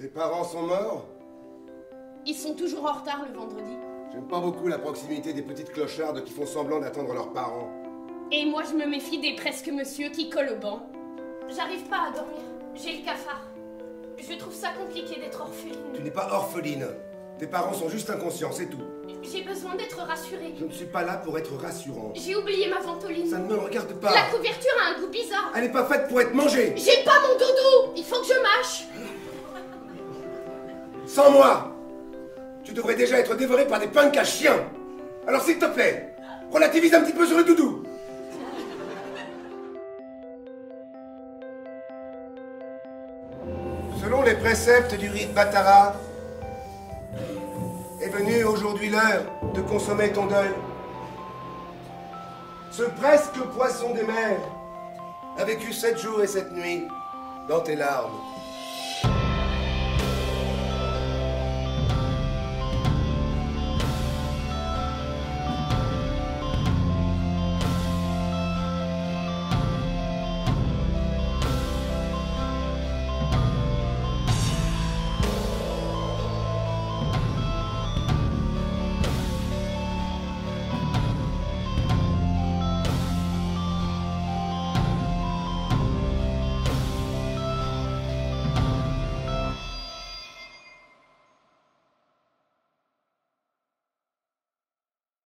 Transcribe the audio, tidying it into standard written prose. Tes parents sont morts? Ils sont toujours en retard le vendredi. J'aime pas beaucoup la proximité des petites clochardes qui font semblant d'attendre leurs parents. Et moi je me méfie des presque monsieur qui collent au banc. J'arrive pas à dormir, j'ai le cafard. Je trouve ça compliqué d'être orpheline. Tu n'es pas orpheline. Tes parents sont juste inconscients, c'est tout. J'ai besoin d'être rassurée. Je ne suis pas là pour être rassurante. J'ai oublié ma ventoline. Ça ne me regarde pas. La couverture a un goût bizarre. Elle n'est pas faite pour être mangée. J'ai pas mon doudou. Il faut que je mâche. Sans moi, tu devrais déjà être dévorée par des punks à chiens. Alors s'il te plaît, relativise un petit peu sur le doudou. Selon les préceptes du rite Bhattara, est venue aujourd'hui l'heure de consommer ton deuil. Ce presque poisson des mers a vécu 7 jours et 7 nuits dans tes larmes.